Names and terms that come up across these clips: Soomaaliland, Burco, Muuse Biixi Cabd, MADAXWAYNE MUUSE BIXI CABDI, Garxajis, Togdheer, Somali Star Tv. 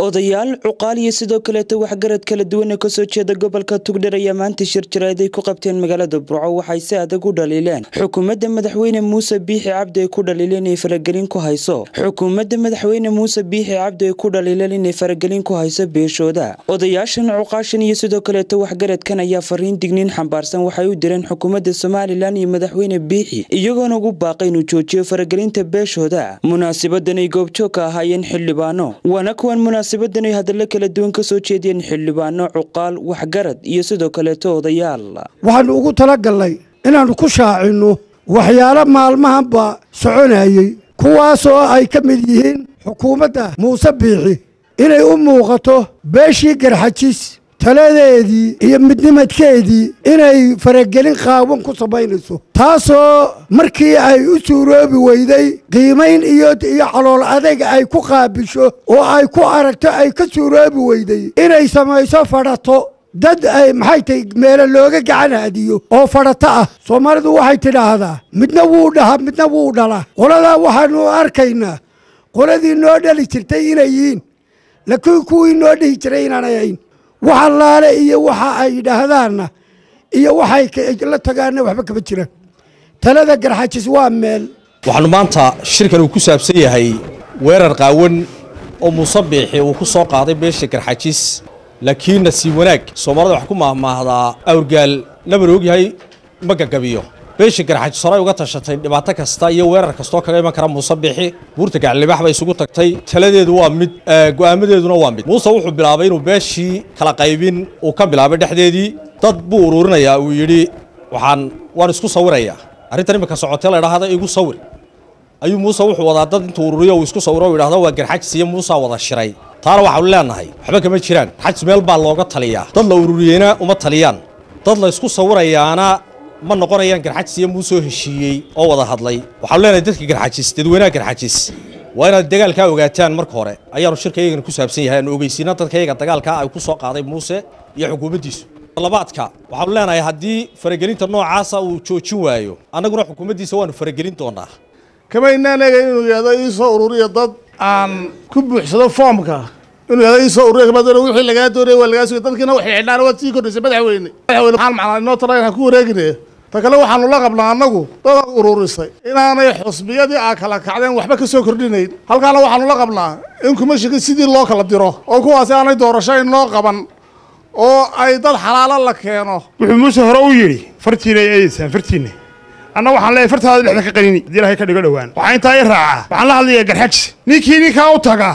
odayaal cuqaal iyo sidoo kale waxgarad kala duwan ka soo jeeda gobolka Togdheer ayaa maanta shir jireed ay ku qabteen magaalada Burco waxay si adag u dhaliileen xukuumadda madaxweyne Muuse Biixi Cabd ay ku dhaliileen inay faragelin ku hayso xukuumadda madaxweyne Muuse Biixi Cabd ay ku dhaliileen inay faragelin ku hayso beeshooda odayaashan cuqaashan iyo sidoo kale waxgaradkan ayaa fariin digniin xambaarsan waxay u direen xukuumadda Soomaaliland iyo madaxweyne Biixi iyagoo ugu baaqay inuu joojiyo faragelinta beeshooda munaasabaddan ay goobjoog ka ahaayeen xildhibaano wana kuwan munaasabaddan ay hadal kala duwan ka soo jeediyeen xildhibaano cuqaal waxgarad iyo sidoo kale odayaal waxaan ugu talagalay inaan ku shaacino waxyaalo maalmahan ba soconayay kuwaas oo ay ka mid yihiin xukuumadda Muuse Biixi inay u muuqato beeshii garxajis taladeedii iyo midnimadkeedii inay faragelin qaawan ku sameynayso taasoo markii ay u suuroobi weyday qiimeyn iyo xalool adeeg ay ku qaabisho oo ay ku aragto ay ka suuroobi weyday inay samayso farato dad ay maxay tahay meel looga gacan hadiyo oo farato ah Soomaalidu waxay tidhaahdaa midna wuu dhaha midna wuu dhala qolada waxaanu arkaynaa qoladii noo dhali jirtay inay yihiin laakiin kuwii noo dhihi jiray inaanay ahayn waxa laale iyo waxa ay dhahdaan iyo waxay la tagaana waxba kaba jiraan talada garxajis waa meel waxaanu maanta shirkan uu ku saabsan yahay weerar qaawan oo Muuse Biixi uu ku soo qaaday beesha garxajis laakiin nasiib wanaag Soomaalida wax ku maahmaahda awrgaal laba roog yahay ma gagabiyo beesha garxajis hore uga tashatay dhibaato kasta iyo weerar kasto kaga iman kara Muuse Biixi buurta gaclibax bay isugu tagtay taladeedu waa mid go'aamadeeduna waa mid Muuse wuxuu bilaabay inuu beeshii kala qaybin oo ka bilaabay dhexdeedii dad buu ururinaya uu yiri waan isku sawiraya arintan imanka socotay la dhaahdo igu sawir ayuu Muuse wuxuu wadaa dad inta ururiyo uu isku sawiro oo yiraahdo waa garxajis iyo Muuse wada shiray taana waxa uu leenahay waxba kama jiraan xaj meel baa looga taliya dad la ururiyayna uma taliyaan dad la isku sawirayaana ما نقول أيان كرحتسي موسوه الشيء أو وضع هذلي وحاولنا ندرك كرحتسي تدوينا كرحتسي وأنا الدجال كا وجاتان مركورة أيام الشركة يجون كوسها بسيها إنه بيسينا تركيا الدجال كا يكوسها قاضي موسى يحكم بديس طلبات كا وحاولنا يهدي فرجلين ترنو عصا وشو أيوه أنا أقول حكم بديس وأنا فرجلين ترنا كما إننا نجي هذا يصور رياضات عن كل حساب فام كا إنه هذا يصور رياض بدل ويحل لجاتوري والجاسوي تركنا وحيل نار وتيكون يسبب حويني حالم على الناطرة يحكون رجلي تكلم وحنا الله قبلنا نجو ده غرور الصي إنا أنا يحس بيدي أكلك عدين وحبك سكر دينيد هل قالوا وحنا الله قبلنا إنكم مش كسيدي الله كلا بديره أو كواسي أنا يدور شيء الله قبنا أو أيضا حلال لك هنا مش هرويلي فرتيني أيسان فرتيني أنا وحنا لا فرت هذا اللي حكيني دي هيك اللي قالوا وين وحين تاير رعا وحنا الله يقدر حكش نيكي أو تجا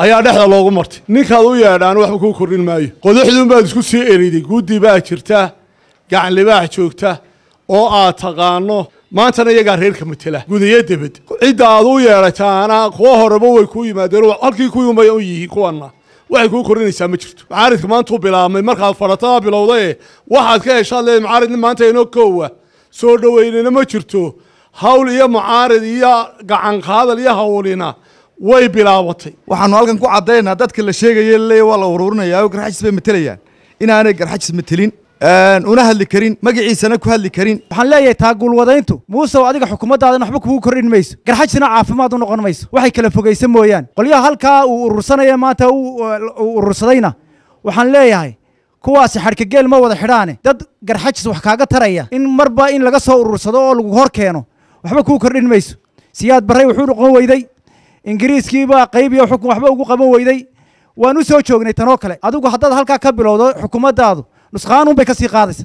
أيا نحنا لو قوم مرت نيك هذا ويا أنا واحد بكون كورين ماي قد يحلم بس كل شيء يريدي جودي باكرته قاعد لباع شوكته oo aad taqaano maanta ayaga reerka matala gudaya dibad ciidaad u yeerataana qof horba way ku yimaadeen halkii ku yimay oo yihi kuwana waxay ku korinaysaa ma jirto mucaaridka maanta bilaabmay marka farataa bilowday waxaad ka heshaa leey mucaaridna maanta inoo koowa soo dhaweynana ma jirto hawl iyo mucaarid iyo gacan qaadal iyo hawlina way bilaabatay waxaanu halkan ku cadeynaa dadka la sheegay leey wala ururinaya garxajis bay matalayaan inaanay garxajis matalin una hadli karin magaciisana ku hadli karin waxaan leeyahay taagul wadayntu Muuse adiga xukuumadda waxba kugu korin mayso garxajisna caafimaad u noqon mayso waxay kala fogeysan mooyaan qolyaha halka uu urursanaya maanta uu urursadayna waxaan leeyahay kuwaasi xarka geel ma wada xiraane dad garxajis wax kaaga taraya in marba in laga soo urursado oo lagu hor keeno waxba kugu korin mayso siyaad baray wuxuu noqon weyday ingiriiskiiba qayb iyo xukun waxba ugu qaban weyday waan u soo joognay tan oo kale adigu haddii halka ka bilowdo xukuumaddaadu نسخانو بكسي قادس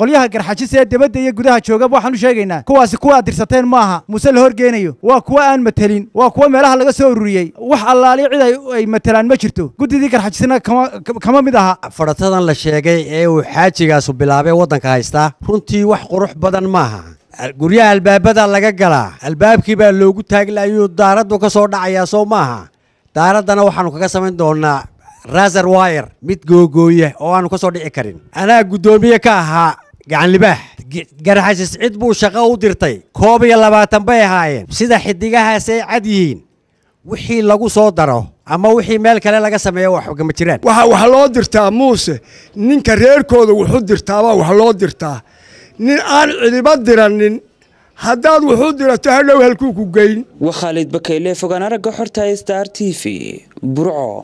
قليها كرحشي سيد بدي يجودها شوجب وحنو شايقينا كواس كوا درستين معها مسل هرجينيو وكوا أن متلين وكوا ملاها لقى سوريي وح الله لي عدا متلان مشرتو قد ذيك كرحشينا كمان بدها فرتنا الله شايقي إيه وحاجي جاسو بلعبه وطن كايستا رنتي وح قروح بدن معها قرية الباب بدل لقى جلا الباب كبر لو قلت هقلا يو دارد وكسر دعيا سو معها دارد أنا وحنو كسمن دونا رازر واير ميت جوجويه أو أنا كسر ديكارين أنا قدومي كها قاعد لباح جرح سعيد بو شقاو درتي كوبي الله باتنبي هاين سيدا حديقها سي عاديين وحي لقو صدره أما وحي مالك لا لقى سمايا وحق متران وحلو درتا موسى نين كرير كود وحد درتا وحلو درتا نين أنا اللي بدر نين هذا وحد درتا هلا وهالكوكو جاين وخالد بكيلي فوق أنا رجع حرتاي ستار تي في برعو.